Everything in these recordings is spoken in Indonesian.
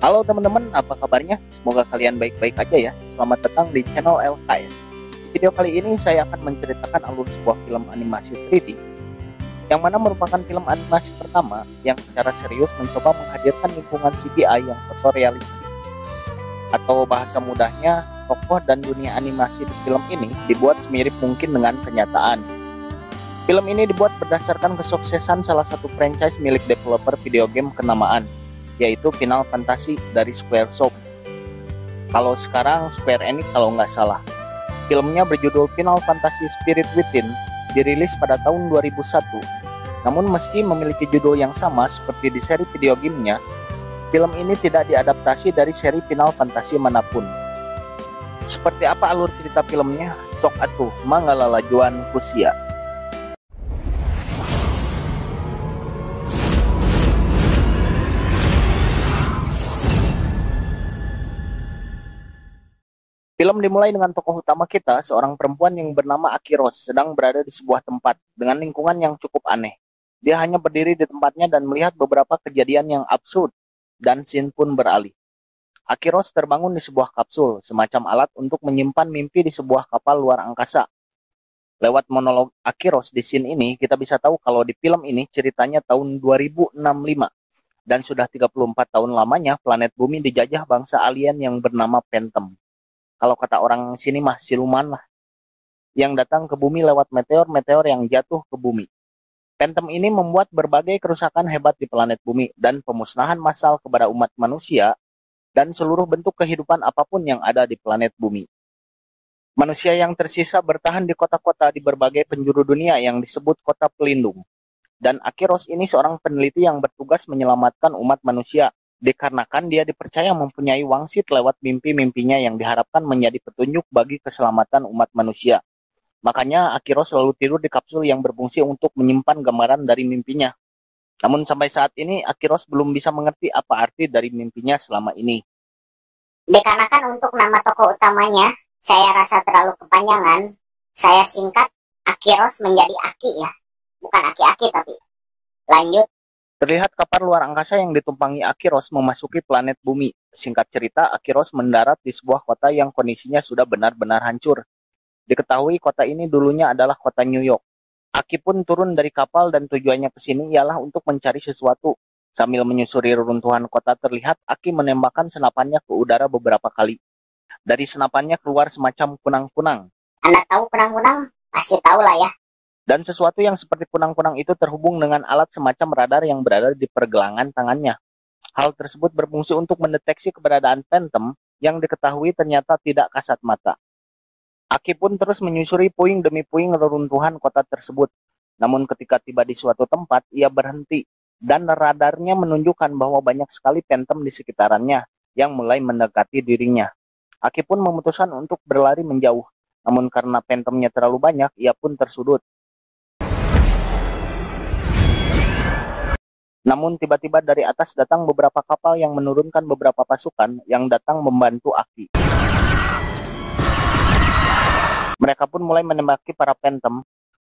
Halo teman-teman, apa kabarnya? Semoga kalian baik-baik aja ya. Selamat datang di channel LKS. Di video kali ini saya akan menceritakan alur sebuah film animasi 3D, yang mana merupakan film animasi pertama yang secara serius mencoba menghadirkan lingkungan CGI yang fotorealistik. Atau bahasa mudahnya, tokoh dan dunia animasi di film ini dibuat semirip mungkin dengan kenyataan. Film ini dibuat berdasarkan kesuksesan salah satu franchise milik developer video game kenamaan, yaitu Final Fantasy dari Square Soft. Kalau sekarang Square Enix kalau nggak salah. Filmnya berjudul Final Fantasy Spirits Within, dirilis pada tahun 2001. Namun meski memiliki judul yang sama seperti di seri video gamenya, film ini tidak diadaptasi dari seri Final Fantasy manapun. Seperti apa alur cerita filmnya? Sok atuh, mangalalajuan kusia. Film dimulai dengan tokoh utama kita, seorang perempuan yang bernama Aki Ross, sedang berada di sebuah tempat dengan lingkungan yang cukup aneh. Dia hanya berdiri di tempatnya dan melihat beberapa kejadian yang absurd, dan scene pun beralih. Aki Ross terbangun di sebuah kapsul, semacam alat untuk menyimpan mimpi di sebuah kapal luar angkasa. Lewat monolog Aki Ross di scene ini, kita bisa tahu kalau di film ini ceritanya tahun 2065, dan sudah 34 tahun lamanya planet bumi dijajah bangsa alien yang bernama Phantom. Kalau kata orang sini mah siluman lah, yang datang ke bumi lewat meteor-meteor yang jatuh ke bumi. Phantom ini membuat berbagai kerusakan hebat di planet bumi dan pemusnahan massal kepada umat manusia dan seluruh bentuk kehidupan apapun yang ada di planet bumi. Manusia yang tersisa bertahan di kota-kota di berbagai penjuru dunia yang disebut kota pelindung. Dan Aki Ross ini seorang peneliti yang bertugas menyelamatkan umat manusia, dikarenakan dia dipercaya mempunyai wangsit lewat mimpi-mimpinya yang diharapkan menjadi petunjuk bagi keselamatan umat manusia. Makanya Aki Ross selalu tidur di kapsul yang berfungsi untuk menyimpan gambaran dari mimpinya. Namun sampai saat ini Aki Ross belum bisa mengerti apa arti dari mimpinya selama ini. Dikarenakan untuk nama tokoh utamanya, saya rasa terlalu kepanjangan. Saya singkat Aki Ross menjadi Aki ya. Bukan Aki-Aki tapi. Lanjut. Terlihat kapal luar angkasa yang ditumpangi Aki Ross memasuki planet bumi. Singkat cerita, Aki Ross mendarat di sebuah kota yang kondisinya sudah benar-benar hancur. Diketahui kota ini dulunya adalah kota New York. Aki pun turun dari kapal dan tujuannya ke sini ialah untuk mencari sesuatu. Sambil menyusuri reruntuhan kota terlihat, Aki menembakkan senapannya ke udara beberapa kali. Dari senapannya keluar semacam kunang-kunang. Anda tahu kunang-kunang? Pasti tahu lah ya. Dan sesuatu yang seperti kunang-kunang itu terhubung dengan alat semacam radar yang berada di pergelangan tangannya. Hal tersebut berfungsi untuk mendeteksi keberadaan Phantom yang diketahui ternyata tidak kasat mata. Aki pun terus menyusuri puing demi puing reruntuhan kota tersebut. Namun ketika tiba di suatu tempat, ia berhenti. Dan radarnya menunjukkan bahwa banyak sekali Phantom di sekitarannya yang mulai mendekati dirinya. Aki pun memutuskan untuk berlari menjauh. Namun karena Phantomnya terlalu banyak, ia pun tersudut. Namun tiba-tiba dari atas datang beberapa kapal yang menurunkan beberapa pasukan yang datang membantu Aki. Mereka pun mulai menembaki para Phantom,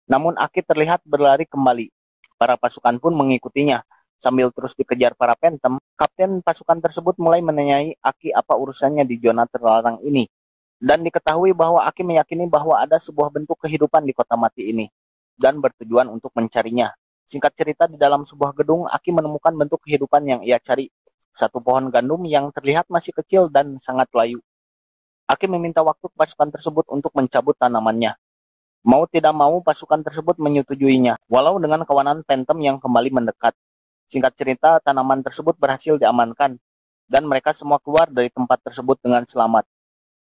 namun Aki terlihat berlari kembali. Para pasukan pun mengikutinya. Sambil terus dikejar para Phantom, kapten pasukan tersebut mulai menanyai Aki apa urusannya di zona terlarang ini. Dan diketahui bahwa Aki meyakini bahwa ada sebuah bentuk kehidupan di kota mati ini, dan bertujuan untuk mencarinya. Singkat cerita, di dalam sebuah gedung, Aki menemukan bentuk kehidupan yang ia cari. Satu pohon gandum yang terlihat masih kecil dan sangat layu. Aki meminta waktu pasukan tersebut untuk mencabut tanamannya. Mau tidak mau, pasukan tersebut menyetujuinya, walau dengan kawanan Phantom yang kembali mendekat. Singkat cerita, tanaman tersebut berhasil diamankan, dan mereka semua keluar dari tempat tersebut dengan selamat.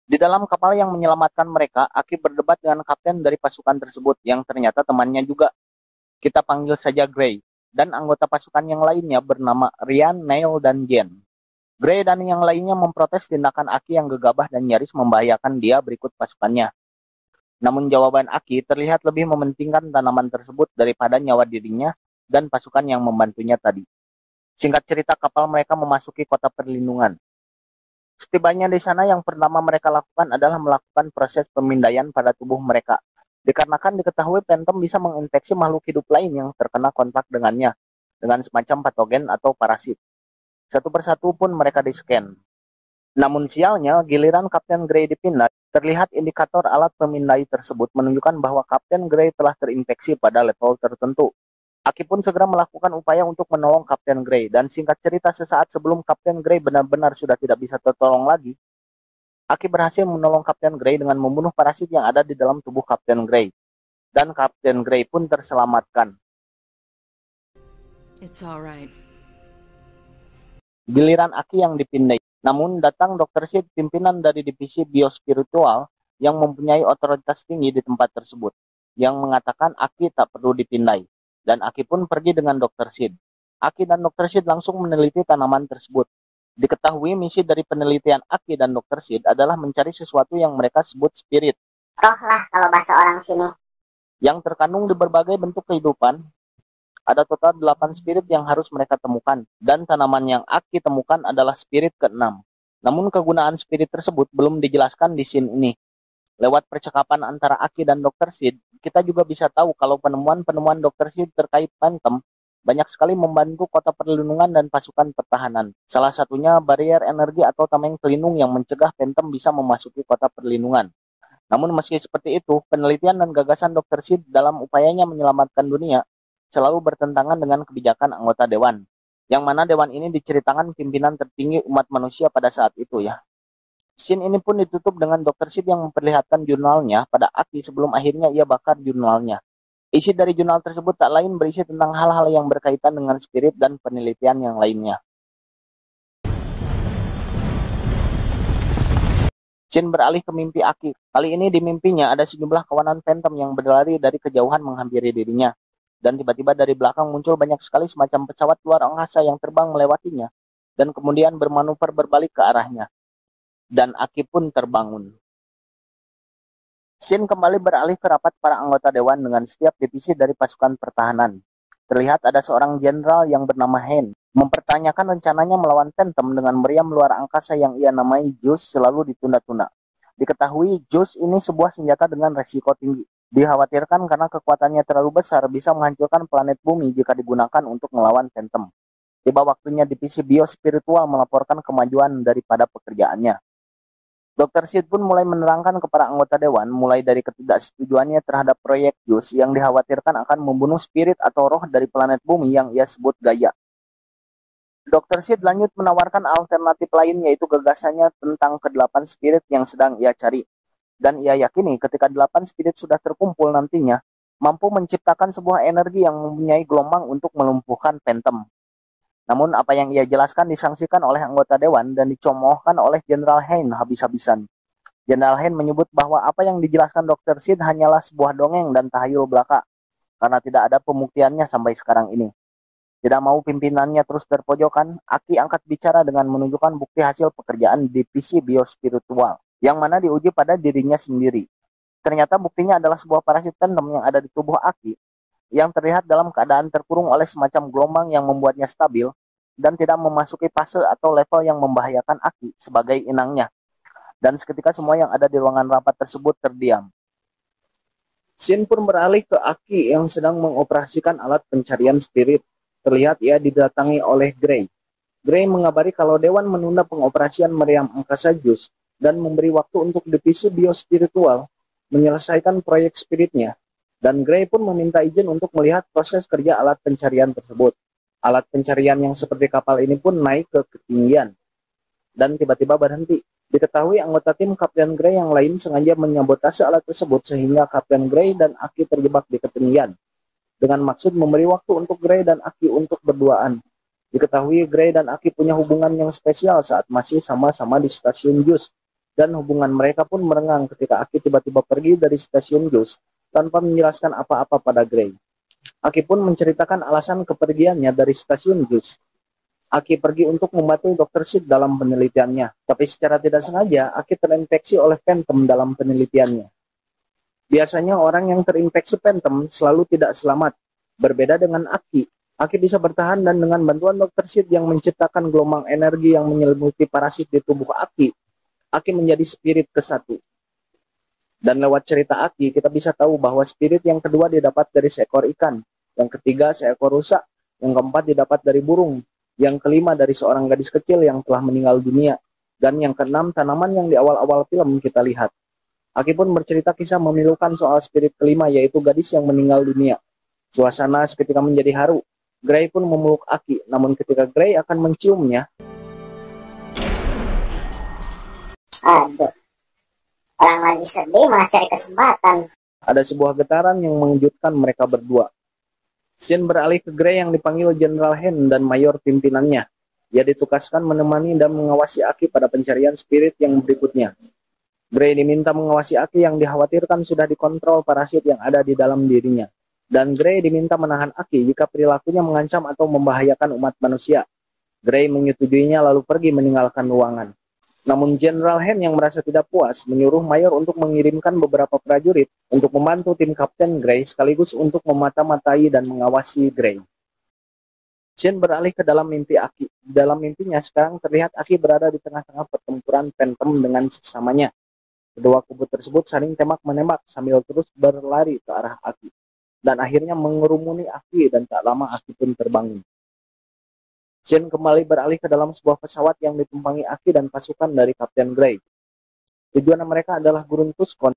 Di dalam kapal yang menyelamatkan mereka, Aki berdebat dengan kapten dari pasukan tersebut yang ternyata temannya juga. Kita panggil saja Grey, dan anggota pasukan yang lainnya bernama Rian, Neil, dan Jen. Grey dan yang lainnya memprotes tindakan Aki yang gegabah dan nyaris membahayakan dia berikut pasukannya. Namun jawaban Aki terlihat lebih mementingkan tanaman tersebut daripada nyawa dirinya dan pasukan yang membantunya tadi. Singkat cerita, kapal mereka memasuki kota perlindungan. Setibanya di sana, yang pertama mereka lakukan adalah melakukan proses pemindaian pada tubuh mereka. Dikarenakan diketahui Phantom bisa menginfeksi makhluk hidup lain yang terkena kontak dengannya, dengan semacam patogen atau parasit. Satu persatu pun mereka di-scan. Namun sialnya, giliran Kapten Grey dipindai, terlihat indikator alat pemindai tersebut menunjukkan bahwa Kapten Grey telah terinfeksi pada level tertentu. Aki pun segera melakukan upaya untuk menolong Kapten Grey, dan singkat cerita sesaat sebelum Kapten Grey benar-benar sudah tidak bisa tertolong lagi, Aki berhasil menolong Kapten Grey dengan membunuh parasit yang ada di dalam tubuh Kapten Grey. Dan Kapten Grey pun terselamatkan. It's all right. Giliran Aki yang dipindai. Namun datang Dr. Sid, pimpinan dari divisi biospiritual yang mempunyai otoritas tinggi di tempat tersebut, yang mengatakan Aki tak perlu dipindai, dan Aki pun pergi dengan Dr. Sid. Aki dan Dr. Sid langsung meneliti tanaman tersebut. Diketahui misi dari penelitian Aki dan Dr. Sid adalah mencari sesuatu yang mereka sebut spirit. Roh lah kalau bahasa orang sini. Yang terkandung di berbagai bentuk kehidupan. Ada total 8 spirit yang harus mereka temukan, dan tanaman yang Aki temukan adalah spirit ke-6. Namun kegunaan spirit tersebut belum dijelaskan di scene ini. Lewat percakapan antara Aki dan Dr. Sid, kita juga bisa tahu kalau penemuan-penemuan Dr. Sid terkait Phantom banyak sekali membantu kota perlindungan dan pasukan pertahanan. Salah satunya barrier energi atau tameng pelindung yang mencegah Phantom bisa memasuki kota perlindungan. Namun meski seperti itu, penelitian dan gagasan Dr. Sid dalam upayanya menyelamatkan dunia selalu bertentangan dengan kebijakan anggota Dewan, yang mana Dewan ini diceritakan pimpinan tertinggi umat manusia pada saat itu ya. Scene ini pun ditutup dengan Dr. Sid yang memperlihatkan jurnalnya pada Aki sebelum akhirnya ia bakar jurnalnya. Isi dari jurnal tersebut tak lain berisi tentang hal-hal yang berkaitan dengan spirit dan penelitian yang lainnya. Jen beralih ke mimpi Aki. Kali ini di mimpinya ada sejumlah kawanan Phantom yang berlari dari kejauhan menghampiri dirinya. Dan tiba-tiba dari belakang muncul banyak sekali semacam pesawat luar angkasa yang terbang melewatinya, dan kemudian bermanuver berbalik ke arahnya. Dan Aki pun terbangun. Scene kembali beralih ke rapat para anggota Dewan dengan setiap divisi dari pasukan pertahanan. Terlihat ada seorang jenderal yang bernama Hein, mempertanyakan rencananya melawan Phantom dengan meriam luar angkasa yang ia namai Zeus selalu ditunda-tunda. Diketahui Zeus ini sebuah senjata dengan resiko tinggi. Dikhawatirkan karena kekuatannya terlalu besar bisa menghancurkan planet bumi jika digunakan untuk melawan Phantom. Tiba waktunya divisi biospiritual melaporkan kemajuan daripada pekerjaannya. Dr. Sid pun mulai menerangkan ke para anggota Dewan mulai dari ketidaksetujuannya terhadap proyek Zeus yang dikhawatirkan akan membunuh spirit atau roh dari planet bumi yang ia sebut Gaya. Dr. Sid lanjut menawarkan alternatif lain yaitu gagasannya tentang ke-8 spirit yang sedang ia cari. Dan ia yakini ketika 8 spirit sudah terkumpul nantinya, mampu menciptakan sebuah energi yang mempunyai gelombang untuk melumpuhkan Phantom. Namun apa yang ia jelaskan disangsikan oleh anggota Dewan dan dicomohkan oleh General Hein habis-habisan. General Hein menyebut bahwa apa yang dijelaskan Dr. Sid hanyalah sebuah dongeng dan tahayul belaka, karena tidak ada pembuktiannya sampai sekarang ini. Tidak mau pimpinannya terus terpojokan, Aki angkat bicara dengan menunjukkan bukti hasil pekerjaan divisi biospiritual, yang mana diuji pada dirinya sendiri. Ternyata buktinya adalah sebuah parasit Phantom yang ada di tubuh Aki, yang terlihat dalam keadaan terkurung oleh semacam gelombang yang membuatnya stabil, dan tidak memasuki fase atau level yang membahayakan Aki sebagai inangnya. Dan seketika semua yang ada di ruangan rapat tersebut terdiam. Shin pun beralih ke Aki yang sedang mengoperasikan alat pencarian spirit. Terlihat ia didatangi oleh Grey. Grey mengabari kalau Dewan menunda pengoperasian meriam angkasa Zeus, dan memberi waktu untuk divisi biospiritual menyelesaikan proyek spiritnya. Dan Grey pun meminta izin untuk melihat proses kerja alat pencarian tersebut. Alat pencarian yang seperti kapal ini pun naik ke ketinggian, dan tiba-tiba berhenti. Diketahui anggota tim Kapten Grey yang lain sengaja menyabotase alat tersebut, sehingga Kapten Grey dan Aki terjebak di ketinggian, dengan maksud memberi waktu untuk Grey dan Aki untuk berduaan. Diketahui Grey dan Aki punya hubungan yang spesial saat masih sama-sama di stasiun Zeus, dan hubungan mereka pun merengang ketika Aki tiba-tiba pergi dari stasiun Zeus tanpa menjelaskan apa-apa pada Grey. Aki pun menceritakan alasan kepergiannya dari stasiun Zeus. Aki pergi untuk membantu Dr. Sid dalam penelitiannya, tapi secara tidak sengaja Aki terinfeksi oleh Phantom dalam penelitiannya. Biasanya orang yang terinfeksi Phantom selalu tidak selamat. Berbeda dengan Aki, Aki bisa bertahan, dan dengan bantuan Dr. Sid yang menciptakan gelombang energi yang menyelimuti parasit di tubuh Aki, Aki menjadi spirit ke-1. Dan lewat cerita Aki, kita bisa tahu bahwa spirit yang kedua didapat dari seekor ikan, yang ketiga seekor rusa, yang keempat didapat dari burung, Yang kelima dari seorang gadis kecil yang telah meninggal dunia. Dan yang keenam, tanaman yang di awal-awal film kita lihat. Aki pun bercerita kisah memilukan soal spirit kelima, yaitu gadis yang meninggal dunia. Suasana seketika menjadi haru. Grey pun memeluk Aki, namun ketika Grey akan menciumnya, aduh, orang lagi sedih malah cari kesempatan. Ada sebuah getaran yang mengejutkan mereka berdua. Shin beralih ke Grey yang dipanggil General Hein dan mayor pimpinannya. Ia ditugaskan menemani dan mengawasi Aki pada pencarian spirit yang berikutnya. Grey diminta mengawasi Aki yang dikhawatirkan sudah dikontrol parasit yang ada di dalam dirinya. Dan Grey diminta menahan Aki jika perilakunya mengancam atau membahayakan umat manusia. Grey menyetujuinya lalu pergi meninggalkan ruangan. Namun General Hein yang merasa tidak puas menyuruh mayor untuk mengirimkan beberapa prajurit untuk membantu tim Kapten Grey sekaligus untuk memata-matai dan mengawasi Grey. Jen beralih ke dalam mimpi Aki. Dalam mimpinya sekarang terlihat Aki berada di tengah-tengah pertempuran Phantom dengan sesamanya. Kedua kubu tersebut saling tembak-menembak sambil terus berlari ke arah Aki. Dan akhirnya mengerumuni Aki dan tak lama Aki pun terbangun. Jen kembali beralih ke dalam sebuah pesawat yang ditumpangi Aki dan pasukan dari Kapten Grey. Tujuan mereka adalah Gurun Tuskon,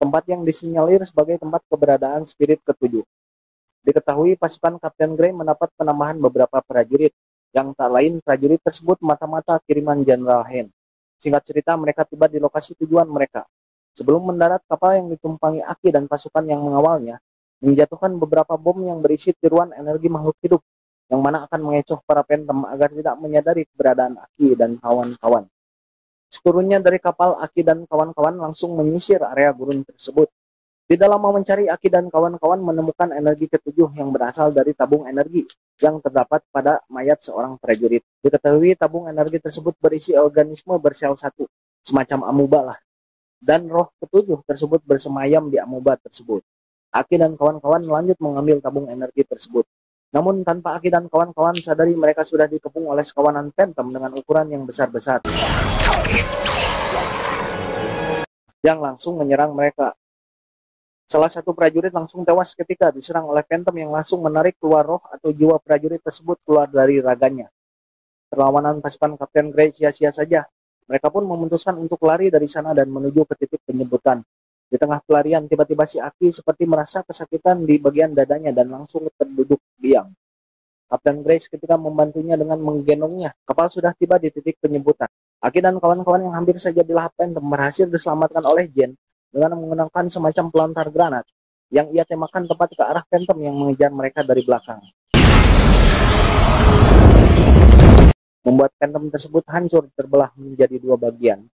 tempat yang disinyalir sebagai tempat keberadaan spirit ketujuh. Diketahui pasukan Kapten Grey mendapat penambahan beberapa prajurit, yang tak lain prajurit tersebut mata-mata kiriman General Hein. Singkat cerita, mereka tiba di lokasi tujuan mereka. Sebelum mendarat, kapal yang ditumpangi Aki dan pasukan yang mengawalnya menjatuhkan beberapa bom yang berisi tiruan energi makhluk hidup, yang mana akan mengecoh para Phantom agar tidak menyadari keberadaan Aki dan kawan-kawan. Seturunnya dari kapal, Aki dan kawan-kawan langsung menyisir area gurun tersebut. Tidak lama mencari, Aki dan kawan-kawan menemukan energi ketujuh yang berasal dari tabung energi yang terdapat pada mayat seorang prajurit. Diketahui tabung energi tersebut berisi organisme bersel satu, semacam amuba lah. Dan roh ketujuh tersebut bersemayam di amuba tersebut. Aki dan kawan-kawan lanjut mengambil tabung energi tersebut. Namun tanpa Aki dan kawan-kawan sadari, mereka sudah dikepung oleh sekawanan Phantom dengan ukuran yang besar-besar yang langsung menyerang mereka. Salah satu prajurit langsung tewas ketika diserang oleh Phantom yang langsung menarik keluar roh atau jiwa prajurit tersebut keluar dari raganya. Perlawanan pasukan Kapten Grey sia-sia saja. Mereka pun memutuskan untuk lari dari sana dan menuju ke titik penyebutan. Di tengah pelarian, tiba-tiba si Aki seperti merasa kesakitan di bagian dadanya dan langsung terduduk diam. Kapten Grey seketika membantunya dengan menggendongnya. Kapal sudah tiba di titik penyebutan. Aki dan kawan-kawan yang hampir saja dilahap Phantom berhasil diselamatkan oleh Jen dengan menggunakan semacam pelontar granat yang ia tembakan tepat ke arah Phantom yang mengejar mereka dari belakang, membuat Phantom tersebut hancur terbelah menjadi dua bagian.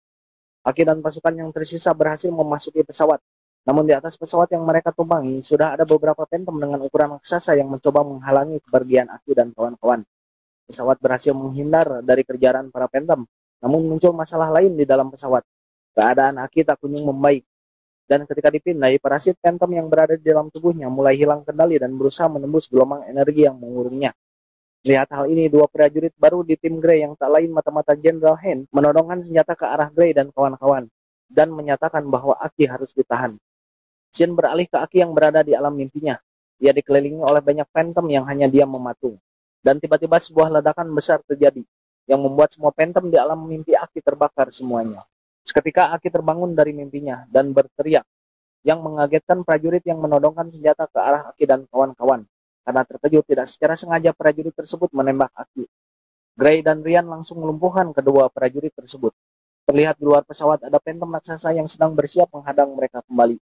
Aki dan pasukan yang tersisa berhasil memasuki pesawat. Namun di atas pesawat yang mereka tumpangi, sudah ada beberapa Phantom dengan ukuran raksasa yang mencoba menghalangi kepergian Aki dan kawan-kawan. Pesawat berhasil menghindar dari kerjaan para Phantom, namun muncul masalah lain di dalam pesawat. Keadaan Aki tak kunjung membaik. Dan ketika dipindai, parasit Phantom yang berada di dalam tubuhnya mulai hilang kendali dan berusaha menembus gelombang energi yang mengurungnya. Lihat hal ini, dua prajurit baru di tim Grey yang tak lain mata-mata General Hein menodongkan senjata ke arah Grey dan kawan-kawan dan menyatakan bahwa Aki harus ditahan. Shin beralih ke Aki yang berada di alam mimpinya. Ia dikelilingi oleh banyak Phantom yang hanya diam mematung. Dan tiba-tiba sebuah ledakan besar terjadi yang membuat semua Phantom di alam mimpi Aki terbakar semuanya. Seketika Aki terbangun dari mimpinya dan berteriak yang mengagetkan prajurit yang menodongkan senjata ke arah Aki dan kawan-kawan. Karena terkejut, tidak secara sengaja prajurit tersebut menembak Aki. Grey dan Rian langsung melumpuhkan kedua prajurit tersebut. Terlihat di luar pesawat ada Phantom raksasa yang sedang bersiap menghadang mereka kembali.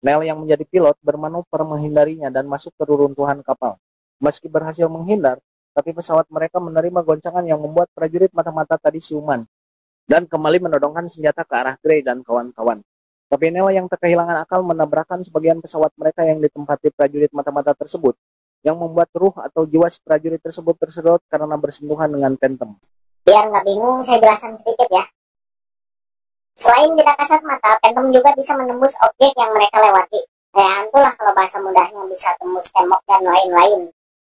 Neil yang menjadi pilot bermanuver menghindarinya dan masuk ke reruntuhan kapal. Meski berhasil menghindar, tapi pesawat mereka menerima goncangan yang membuat prajurit mata-mata tadi siuman dan kembali menodongkan senjata ke arah Grey dan kawan-kawan. Tapi Neil yang kehilangan akal menabrakan sebagian pesawat mereka yang ditempati prajurit mata-mata tersebut, yang membuat ruh atau jiwa si prajurit tersebut tersedot karena bersentuhan dengan Phantom. Biar nggak bingung, saya jelaskan sedikit ya. Selain tidak kasat mata, Phantom juga bisa menembus objek yang mereka lewati. Kayak hantulah kalau bahasa mudahnya, bisa tembus tembok dan lain-lain.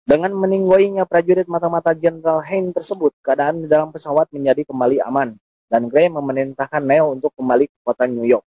Dengan meninggoinya prajurit mata-mata General Hein tersebut, keadaan di dalam pesawat menjadi kembali aman. Dan Grey memerintahkan Neo untuk kembali ke kota New York.